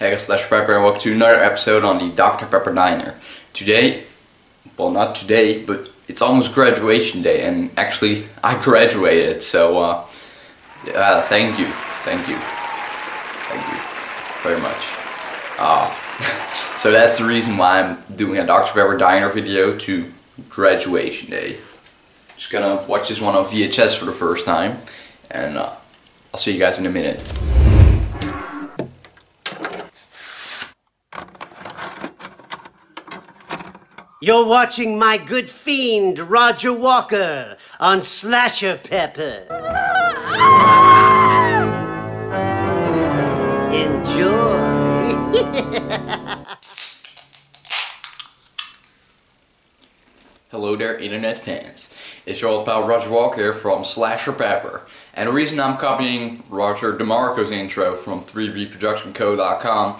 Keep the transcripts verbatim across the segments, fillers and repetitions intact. Hey guys, SlasherPepper, and welcome to another episode on the Doctor Pepper Diner. Today, well not today, but it's almost graduation day, and actually I graduated, so uh, uh thank you, thank you, thank you very much. Uh, so that's the reason why I'm doing a Doctor Pepper Diner video to graduation day. Just gonna watch this one on V H S for the first time, and uh, I'll see you guys in a minute. You're watching my good fiend, Roger Walker, on SlasherPepper. Enjoy. Hello there, internet fans. It's your old pal Roger Walker from SlasherPepper. And the reason I'm copying Roger DeMarco's intro from three B production co dot com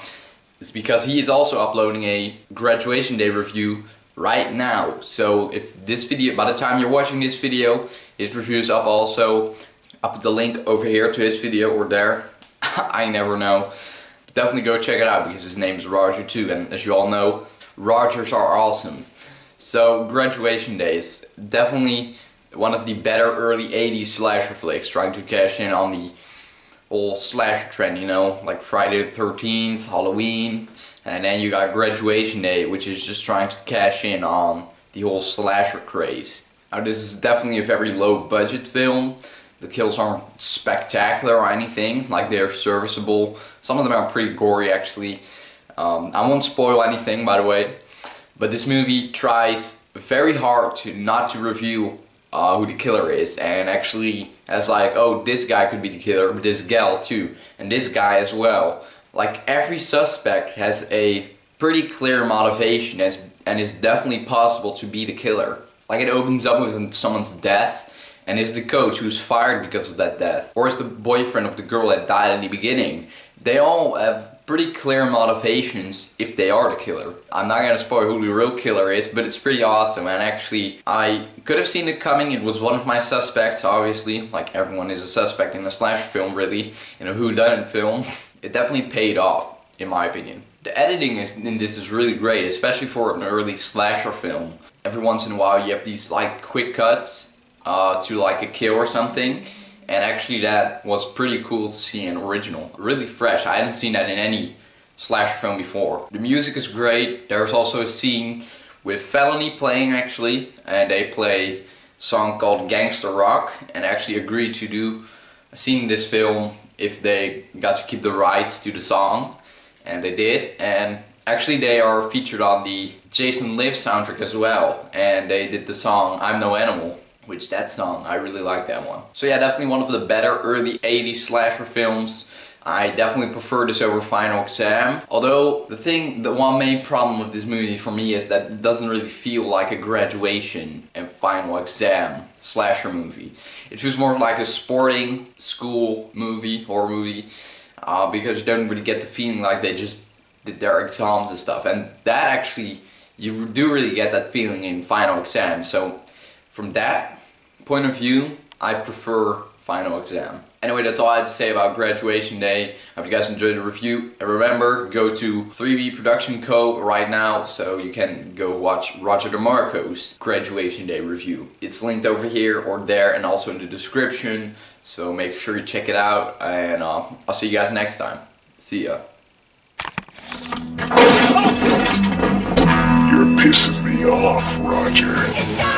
is because he is also uploading a graduation day review right now. So if this video, by the time you're watching this video, his review is up also. I'll put the link over here to his video or there. I never know. Definitely go check it out because his name is Roger too, and as you all know, Rogers are awesome. So graduation day is definitely one of the better early eighties slasher flicks, trying to cash in on the old slasher trend, you know, like Friday the thirteenth, Halloween. And then you got Graduation Day, which is just trying to cash in on the whole slasher craze. Now this is definitely a very low budget film. The kills aren't spectacular or anything, like they're serviceable. Some of them are pretty gory actually. Um, I won't spoil anything by the way, but this movie tries very hard to not to reveal uh, who the killer is, and actually as like, oh, this guy could be the killer, but this gal too, and this guy as well. Like, every suspect has a pretty clear motivation as, and is definitely possible to be the killer. Like, it opens up with someone's death, and it's the coach who's fired because of that death, or it's the boyfriend of the girl that died in the beginning. They all have pretty clear motivations if they are the killer. I'm not gonna spoil who the real killer is, but it's pretty awesome, and actually I could have seen it coming. It was one of my suspects, obviously, like everyone is a suspect in a slasher film really, in a whodunit film. It definitely paid off, in my opinion. The editing is, in this is really great, especially for an early slasher film. Every once in a while you have these like quick cuts uh, to like a kill or something, and actually that was pretty cool to see and original. Really fresh, I hadn't seen that in any slasher film before. The music is great. There's also a scene with Felony playing actually, and they play a song called Gangsta Rock, and actually agreed to do a scene in this film if they got to keep the rights to the song, and they did. And actually they are featured on the Jason Lives soundtrack as well, and they did the song I'm No Animal, which that song, I really like that one. So yeah, definitely one of the better early eighties slasher films. I definitely prefer this over Final Exam, although the thing, the one main problem with this movie for me is that it doesn't really feel like a graduation and Final Exam slasher movie. It feels more like a sporting school movie, horror movie, uh, because you don't really get the feeling like they just did their exams and stuff, and that actually, you do really get that feeling in Final Exam, so from that point of view, I prefer Final Exam. Anyway, that's all I had to say about Graduation Day. I hope you guys enjoyed the review. And remember, go to three B Production Co. right now so you can go watch Roger DeMarco's Graduation Day review. It's linked over here or there and also in the description. So make sure you check it out, and uh, I'll see you guys next time. See ya. You're pissing me off, Roger.